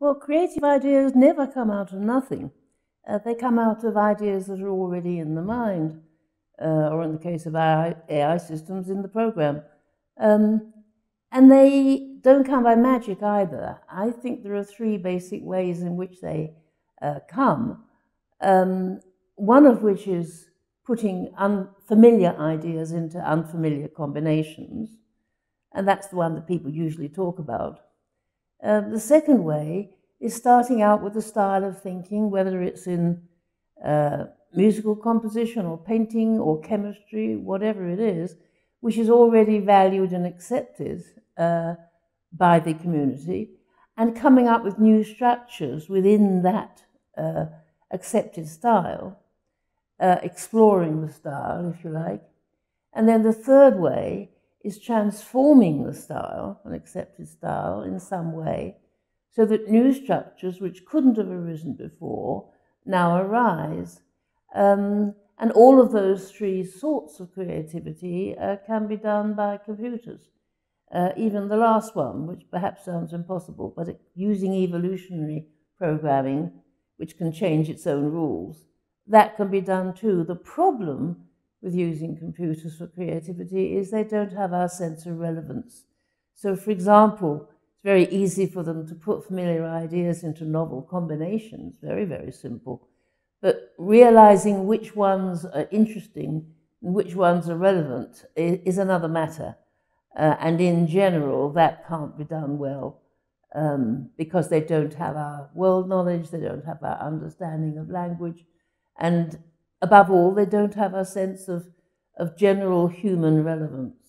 Well, creative ideas never come out of nothing. They come out of ideas that are already in the mind, or in the case of AI systems, in the program. And they don't come by magic either. I think there are three basic ways in which they come, one of which is putting unfamiliar ideas into unfamiliar combinations, and that's the one that people usually talk about. The second way is starting out with a style of thinking, whether it's in musical composition or painting or chemistry, whatever it is, which is already valued and accepted by the community, and coming up with new structures within that accepted style, exploring the style, if you like. And then the third way is transforming the style, an accepted style, in some way, so that new structures which couldn't have arisen before now arise. And all of those three sorts of creativity can be done by computers. Even the last one, which perhaps sounds impossible, but using evolutionary programming, which can change its own rules, that can be done too. The problem with using computers for creativity is they don't have our sense of relevance. So, for example, it's very easy for them to put familiar ideas into novel combinations, very, very simple. But realizing which ones are interesting and which ones are relevant is another matter. And in general, that can't be done well because they don't have our world knowledge, they don't have our understanding of language, and above all, they don't have our sense of general human relevance.